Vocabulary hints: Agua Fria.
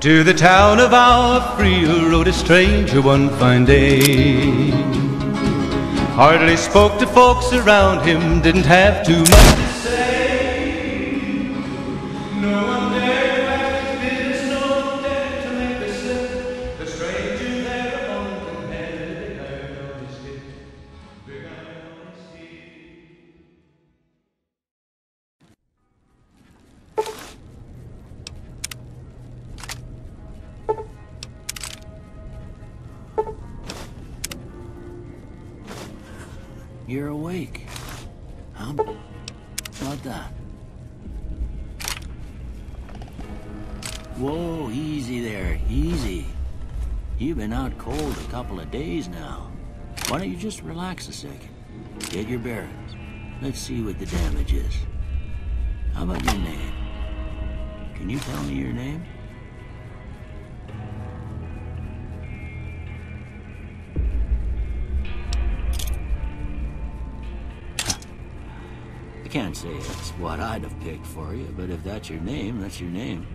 To the town of Agua Fria rode a stranger one fine day. Hardly spoke to folks around him, didn't have too much to say. No one dared wax his business, no one dared to make a slip. The stranger there alone commanded the iron on his hip, the iron on his feet. You're awake. How about that? Whoa, easy there, easy. You've been out cold a couple of days now. Why don't you just relax a second? Get your bearings. Let's see what the damage is. How about your name? Can you tell me your name? Can't say it's what I'd have picked for you, but if that's your name, that's your name.